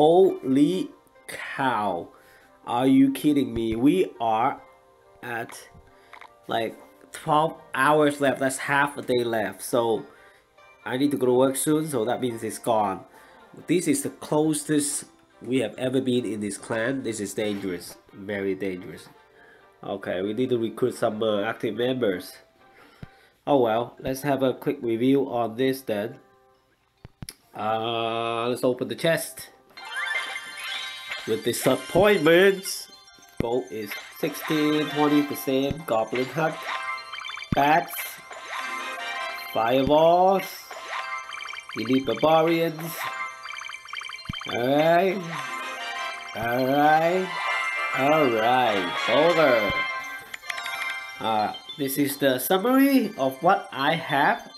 Holy cow. Are you kidding me? We are at like 12 hours left. That's half a day left. So I need to go to work soon. So that means it's gone. This is the closest we have ever been in this clan. This is dangerous. Very dangerous. Okay, we need to recruit some active members. Oh well, let's have a quick review on this then. Let's open the chest. With disappointments, gold is 16, 20%, Goblin Hut, bats, Fireballs, Elite Barbarians. Alright, alright, alright, over. This is the summary of what I have.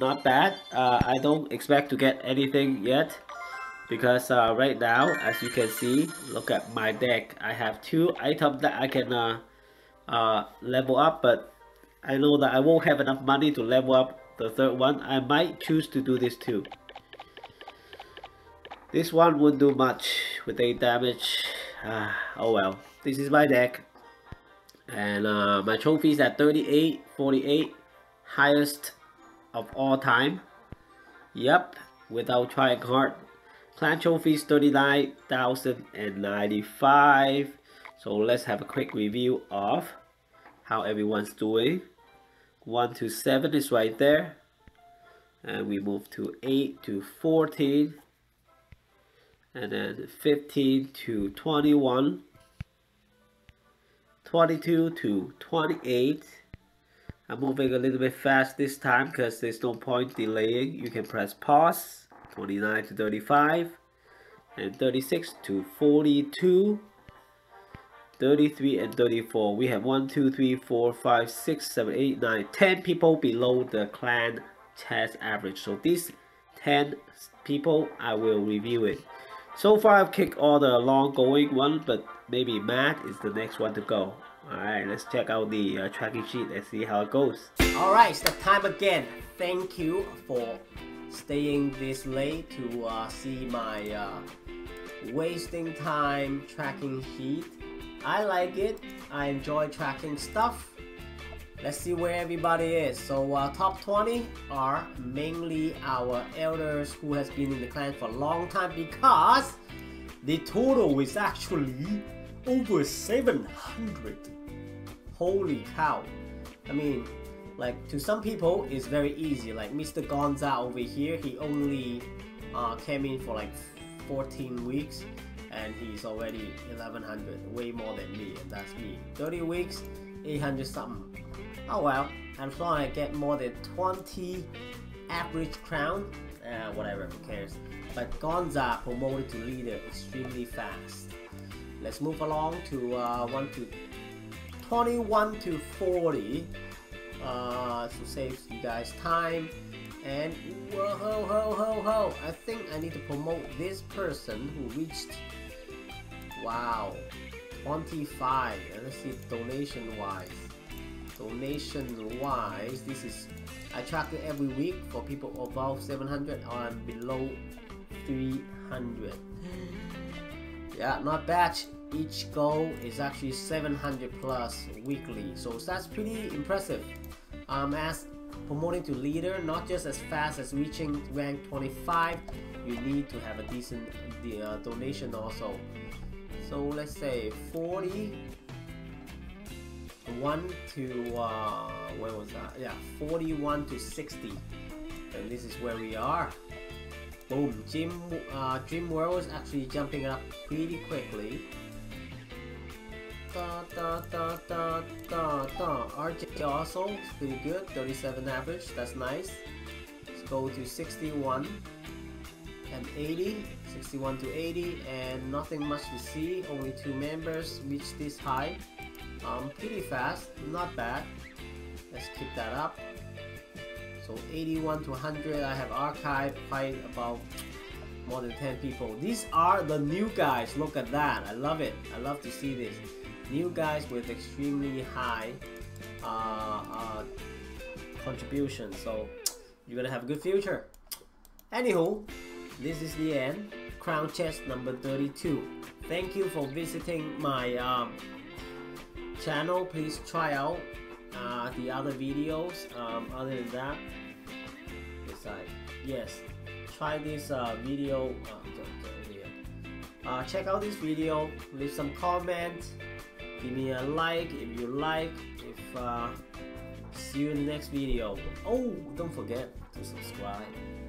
Not bad. I don't expect to get anything yet. Because right now, as you can see, look at my deck. I have 2 items that I can level up, but I know that I won't have enough money to level up the third one. I might choose to do this too. This one won't do much with 8 damage. Oh well, this is my deck. And my trophies at 38, 48, highest of all time. Yep, without trying hard. Clan trophies 39,095. So let's have a quick review of how everyone's doing. 1 to 7 is right there. And we move to 8 to 14. And then 15 to 21. 22 to 28. I'm moving a little bit fast this time because there's no point delaying. You can press pause. 29 to 35, and 36 to 42, 33 and 34. We have 1, 2, 3, 4, 5, 6, 7, 8, 9, 10 people below the clan chess average. So these 10 people, I will review it. So far, I've kicked all the long going one, but maybe Matt is the next one to go. Alright, let's check out the tracking sheet and see how it goes. Alright, it's the time again. Thank you for staying this late to see my wasting time tracking sheet. I like it. I enjoy tracking stuff. Let's see where everybody is. So top 20 are mainly our elders who has been in the clan for a long time, because the total is actually over 700. Holy cow. I mean, like, to some people, it's very easy. Like Mr. Gonza over here, he only came in for like 14 weeks and he's already 1100, way more than me, and that's me. 30 weeks, 800 something. Oh well, as long as I get more than 20 average crown, whatever, who cares. But Gonza promoted to leader extremely fast. Let's move along to 21 to 40. To save you guys time. And whoa, ho, ho, ho, ho, I think I need to promote this person who reached, wow, 25. And let's see, donation wise, this is, I track it every week for people above 700 or below 300. Yeah, not bad. Each goal is actually 700 plus weekly, so that's pretty impressive. As promoting to leader, not just as fast as reaching rank 25, you need to have a decent donation also. So let's say 41 to where was that? Yeah, 41 to 60, and this is where we are. Boom! DreamWorld is actually jumping up pretty quickly. RJ also is pretty good, 37 average, that's nice. Let's go to 61 and 80, 61 to 80, and nothing much to see, only 2 members reach this high. Pretty fast, not bad. Let's keep that up. So 81 to 100, I have archived quite about more than 10 people. These are the new guys, look at that, I love it, I love to see this. New guys with extremely high contribution, so you're gonna have a good future. Anywho, this is the end crown chest number 32. Thank you for visiting my channel. Please try out the other videos. Other than that, besides, yes, try this video. Check out this video. Leave some comment. Give me a like if you like. See you in the next video. Oh, don't forget to subscribe.